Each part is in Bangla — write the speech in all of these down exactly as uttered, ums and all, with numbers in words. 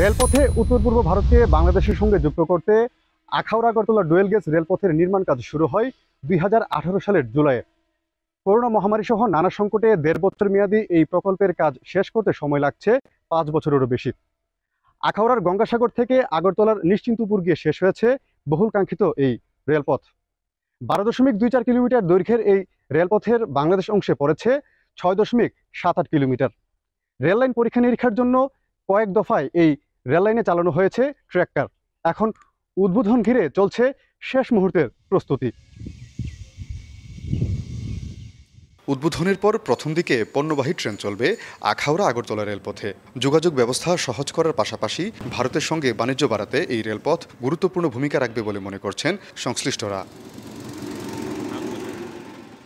রেলপথে উত্তর পূর্ব ভারতকে বাংলাদেশের সঙ্গে যুক্ত করতে আখাউড়া আগরতলা ডুয়েল গেজ রেলপথের নির্মাণ কাজ শুরু হয় দুই হাজার আঠারো সালের জুলাইয়ে। করোনা মহামারী সহ নানা সংকটে দেড় বছর মেয়াদী এই প্রকল্পের কাজ শেষ করতে সময় লাগছে পাঁচ বছরেরও বেশি। আখাউড়ার গঙ্গাসাগর থেকে আগরতলার নিশ্চিন্তপুর গিয়ে শেষ হয়েছে বহুল কাঙ্ক্ষিত এই রেলপথ। বারো দশমিক দুই চার কিলোমিটার দৈর্ঘ্যের এই রেলপথের বাংলাদেশ অংশে পড়েছে ছয় দশমিক সাত আট কিলোমিটার। রেললাইন পরীক্ষা নিরীক্ষার জন্য কয়েক দফায় এই রেললাইনে চালানো হয়েছে ট্র্যাক্টর। এখন উদ্বোধন ঘিরে চলছে শেষ মুহূর্তের প্রস্তুতি। উদ্বোধনের পর প্রথম দিকে পণ্যবাহী ট্রেন চলবে আখাউড়া আগরতলা রেলপথে। যোগাযোগ ব্যবস্থা সহজ করার পাশাপাশি ভারতের সঙ্গে বাণিজ্য বাড়াতে এই রেলপথ গুরুত্বপূর্ণ ভূমিকা রাখবে বলে মনে করছেন সংশ্লিষ্টরা।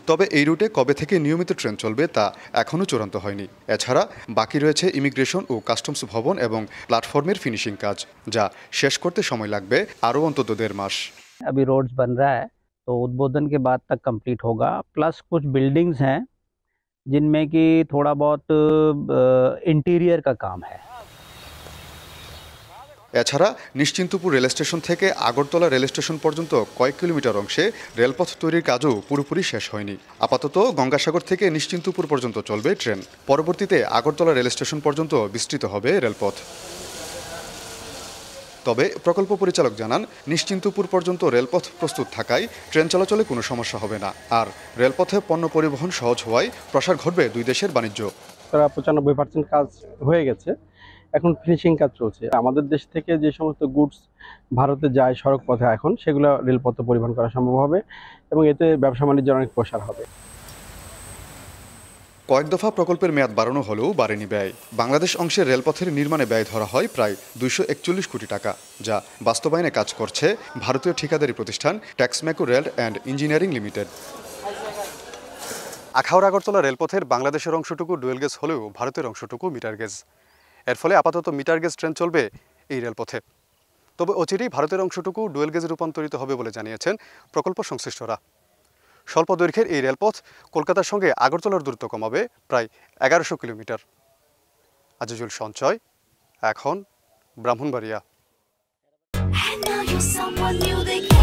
তবে এই রুটে কবে থেকে নিয়মিত ট্রেন চলবে তা এখনও চূড়ান্ত হয়নি। এছাড়া বাকি রয়েছে ইমিগ্রেশন ও কাস্টমস ভবন এবং প্ল্যাটফর্মের ফিনিশিং কাজ, যা শেষ করতে সময় লাগবে আরও অন্তত দেড় মাস। अभी रोड्स बन रहा है तो उद्बोधन के बाद तक कंप्लीट होगा। प्लस कुछ बिल्डिंग्स हैं जिनमें कि थोड़ा बहुत इंटीरियर का काम है। এছাড়া নিশ্চিন্তপুর রেল স্টেশন থেকে আগরতলা রেল স্টেশন পর্যন্ত কয়েক কিলোমিটার অংশে রেলপথ তৈরির কাজও পুরোপুরি শেষ হয়নি। আপাতত গঙ্গাসাগর থেকে নিশ্চিন্তপুর পর্যন্ত চলবে ট্রেন। পরবর্তীতে আগরতলা রেল স্টেশন পর্যন্ত বিস্তৃত হবে রেলপথ। তবে প্রকল্প পরিচালক জানান, নিশ্চিন্তপুর পর্যন্ত রেলপথ প্রস্তুত থাকায় ট্রেন চলাচলে কোনো সমস্যা হবে না। আর রেলপথে পণ্য পরিবহন সহজ হওয়ায় প্রসার ঘটবে দুই দেশের বাণিজ্য। প্রায় পঁচানব্বই পার্সেন্ট কাজ হয়ে গেছে, এখন ফিনিশিং কাজ চলছে। আমাদের দেশ থেকে যে সমস্ত গুডস ভারতে যায় সড়ক পথে, এখন সেগুলো রেলপথে পরিবহন করা সম্ভব হবে এবং এতে ব্যবসা বাণিজ্যের অনেক প্রসার হবে। কয়েক দফা প্রকল্পের মেয়াদ বাড়ানো হলেও বাড়েনি ব্যয়। বাংলাদেশ অংশের রেলপথের নির্মাণে ব্যয় ধরা হয় প্রায় দুইশো একচল্লিশ কোটি টাকা, যা বাস্তবায়নে কাজ করছে ভারতীয় ঠিকাদারি প্রতিষ্ঠান ট্যাক্সম্যাকো rail and engineering limited. Akhaura Agartala রেলপথের বাংলাদেশের অংশটুকু ডুয়েল গেজ হলেও ভারতের অংশটুকু মিটার গেজ। এর ফলে আপাতত মিটার গেজ ট্রেন চলবে এই রেলপথে। তবে অচিরেই ভারতের অংশটুকু ডুয়েল গেজে রূপান্তরিত হবে বলে জানিয়েছেন প্রকল্প সংশ্লিষ্টরা। স্বল্প দৈর্ঘ্যের এই রেলপথ কলকাতার সঙ্গে আগরতলার দূরত্ব কমাবে প্রায় এগারোশো কিলোমিটার। আজিজুল সঞ্চয়, এখন ব্রাহ্মণবাড়িয়া।